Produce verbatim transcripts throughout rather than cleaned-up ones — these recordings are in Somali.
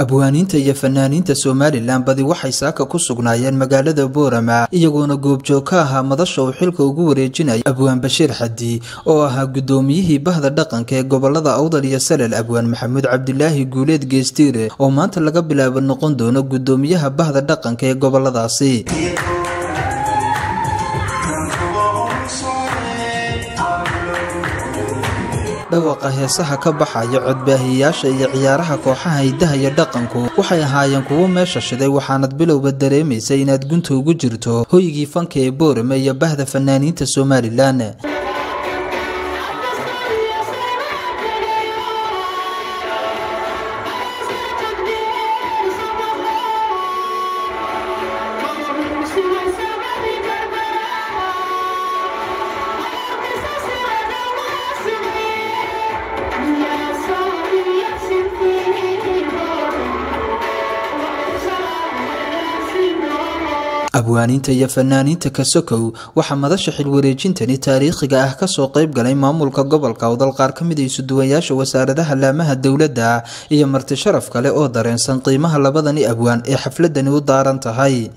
abwaaniinta iyo fanaaniinta Soomaaliland badi waxay saaka ku sugnaayeen magaalada Boorama iyagoona goobjoog ka ah madasha uu xilka ugu wareejinay Abwaan Bashiir Xadi oo ahaa gudoomiyihii bahda dhaqanka ee gobolada Awdal iyo Salal Abwaan Maxamed Cabdilaahi Guuleed Geestiire oo maanta laga bilaabo noqon doono gudoomiyaha bahda dhaqanka ee goboladaasi dhawaqa heesaha ka baxaya codbaahiyaasha iyo ciyaaraha kooxaha hidaha iyo dhaqanku waxay ahaayeen kuwo meesha shiday waxaanad bilowba dareemaysay inaad gunta ugu jirto hoygii fanka ee Boorama iyo bahda fanaaniinta Soomaaliland abwaaniinta iyo fanaaniinta ka Sokow waxa madasha xil wareejintani taariikhiga ah ka soo qayb galay maamulka gobolka Awdal qaar ka mid ah suduwayaasha wasaaradaha laamaha dawladda iyo marti sharaf kale oo dareensan qiimaha labadani abwaan ee xafladani u daaran tahay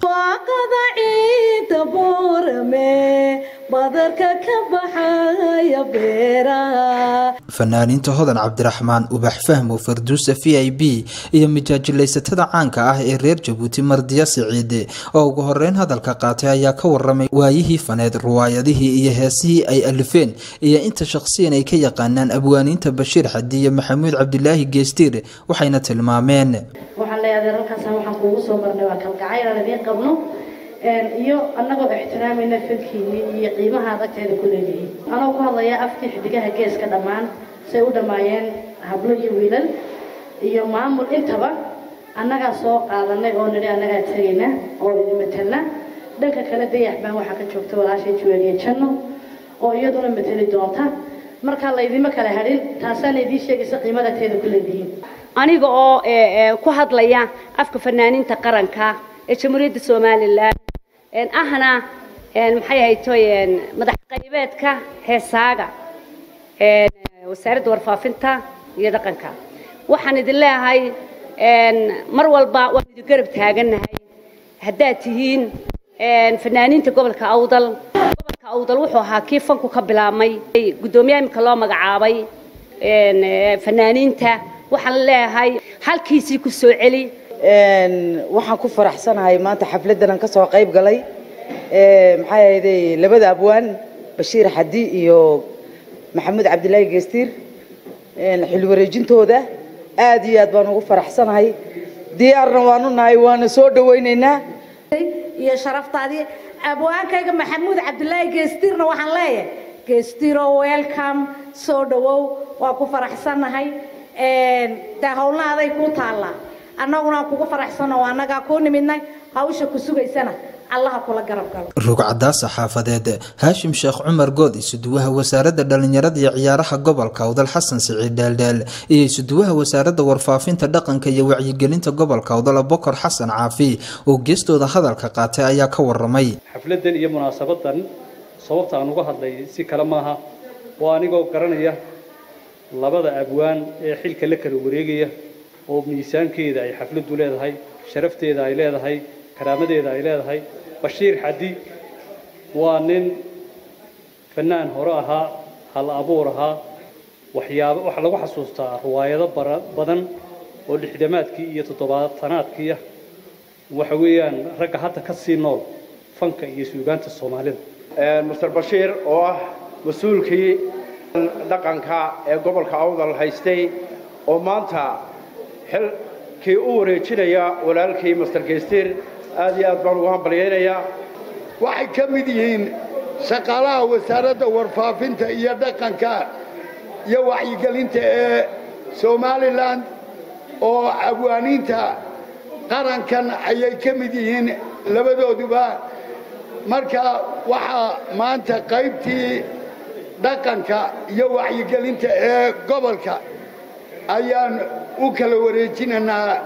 fanaaniinta Hodan Cabdiraxmaan Ubax Fahmo Farduusa V I P iyo mijaajileysatada caanka ah ee reer Jabuuti Mardiya Siciid oo ugu horreyn hadalka qaatay ayaa ka warramay waayihii faneed riwaayadihii iyo heesihii ay alifeen iyo inta shakhsiyan ay ka yaqaanaan abwaaniinta Bashiir Xadi iyo Maxamuud Cabdilaahi Geestiire waxayna tilmaameen waxaan leeyahay halkaas waxaan kugu soo marnay waa kalgacayl aan idin qabno iyo annagoo ixtiraamina fadkiinii iyo qiimaha adagteeda ku leeyahay anoo ku hadlaya afkii xidigaha geeska dhamaan say u dhamaayeen hablo iyo wiilal iyo maamul intaba annaga soo qaadanay oo niri annaga tagayna oo midna dhanka kale dayax baan waxa ka joogto walaashay jeeriye janno oo iyaduna midna doonta marka la idin ma kala harin taasaan idin sheegaysa qiimaha teeda ku leeyahay aniga oo ku hadlaya afka fanaaniinta qaranka ee jamhuuriyadda Soomaaliland ان احنا ان محيي توين مدح قيباتك حساقة ان وسارد ورفافنتا يدقنك وحن دلها هاي ان مروى الباء وندو قرب تاقن هاي هداتيين ان فنانين تقبلك اوضل قبلك اوضل وحوها كيف فانكو كبلامي قدومي امك الله مقعابي ان فنانين تا وحن لها هاي هل كيسي كسو علي een waxaan ku faraxsanahay maanta xafladan ka soo qayb galay ee maxay ahayd labada abwaan Bashiir Xadi iyo Maxamuud Cabdilaahi Geestiir ee xil wareejintooda aad iyo aad baan ugu faraxsanahay diyaarna waanu nahay waana soo dhaweynaynaa iyo sharaftaadii abwaankayga Maxamuud Cabdilaahi Geestiirna waxaan leeyahay Geestiir welcome soo dhawow waa ku faraxsanahay ee tahawlaaday ku taala annaguna kugu faraxsano waa anaga ku nimidnay hawsha ku sugaysana Allah kula garab galo rugcada saxaafadeed Haashim Sheekh Cumar Good isduwaha wasaaradda dhalinyarada iyo ciyaaraha gobolka Awdal Xasan Siciid Dhaaldhaal iyo isduwaha wasaaradda warfaafinta dhaqanka iyo wacyigelinta gobolka Awdal Abukar Xasan Caafi oo geestooda hadalka qaatay ayaa ka warramay xafladan iyo munaasabadan sababta aan uga hadlay si kala maaha waa anigoo garanaya labada abwaan ee xilka la kala wareegaya وميسانكيد أي حفلة دولة هاي شرفت إذا إلى هاي كرامة إذا إلى هاي بشير حدي وانن فنان هراها هالأبورها وحياب وحلا وحسوستا هو يدبر بدن والخدمات كي يتطبع ثنات كي وحويان رجع حتى كسي نور فنك يسوقان الصومالين مستر بشير أو مسؤول كي دقنك قبل كأوضل هايستي ومانتا هل كي أوري تشينيا ولا الكي مستر كيستير هذه أتباعها بريانيا واحد كمديين سقلا وسارة ورفافين تيادا كان كا يوحي قالين ت سومالي لاند أو أبوانين تا قرن كان أي كمديين لبدو دبا مركا وحا ما أنت قيبتي دكان كا يوحي قالين ت قبل كا أيان وكل ورجينا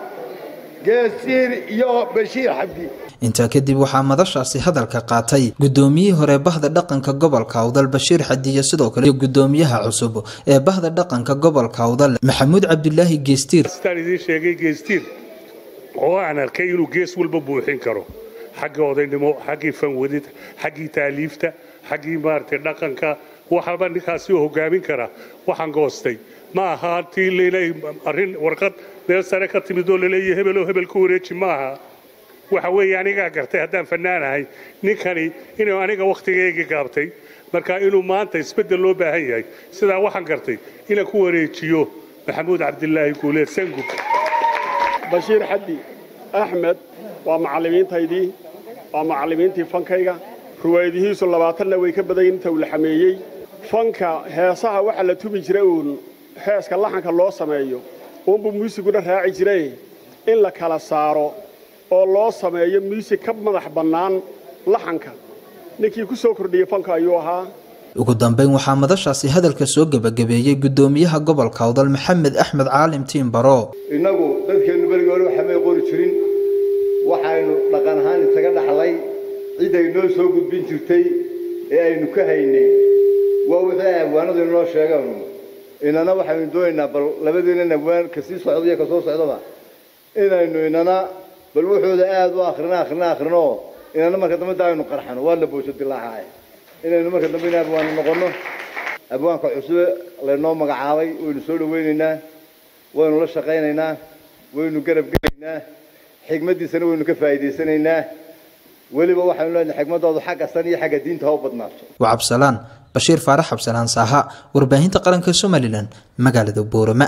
جسير يا بشير حبي. أنت كدب وحمد الشخصي هذا الكقاطي قدومي هرب بهذا دقن كقبل كعودل بشير حدي يصدق لي قدوميها عصبه بهذا دقن كقبل كعودل محمود عبد الله جستير. استاذ زي شقيق جستير. oo aan arkay inuu gees walba buuxin karo xagga odaynimo xagga fanwadida xagga taaliifta xagga maartay dhaqanka waxa baan ninkaasi hogaamin kara waxaan goostay ma aha tii leelay arin warqad meel sare ka timid oo leelay hebel oo hebel ku wareeji maaha waxa weey aniga gartay haddaan fanaanahay ninkani inuu aniga waqtigeyga gaabtay marka inuu maanta isbedel loo baahan yahay sida waxaan gartay ila ku wareejiyo محمود عبد الله كوليه سنجو بشير حدي أحمد ومعلمين تايدي ومعلمين تفنكايا روايديه صلى الله عليه وسلم تولحميي فنكا هاسها وحلا تبجرون هاسك الله عنك الله سمايو وبموسي قدر هاجري إلا كلا سارو الله سمايو موسي كم مرحبنان لحنكا نكي كسوكر دي فنكا يوها ugu dambeyn waxaa madashaasi hadalka soo gabagabeeyay gudoomiyaha gobolka Awdal Maxamed Axmed Caalim Tiimbaro inagu dadkeenu bariga hore waxa ay qori jirin waxaanu dhaqan ahaan isaga dhaxlay cid ay noo soo gudbin jirtay ee aynu ka haynay waa wadaa waanadu noo sheegaan inana waxaanu doonaynaa bal labadeena waan ka sii socodaya ka soo socdaba inaynu inana bal wuxuu aad u akhrina akhrina akhrino inana marka dambe daaynu qarxano waa la booshay dilaahay إننا نمكن نبينا أبوان نقولنا أبوان كعسوة لنوم مقعاوي ونسول ويننا ونلش قيننا ونقرب قيننا حكمة دي سنة ونكفى دي سنة واللي بوحنا لنا حكمة هذا حاجة سنة حاجة دين تهوبط ناس وعبد السلام بشير فرح عبد السلام صاحب ورباهين تقرن كسمة لنا مقالة بورما.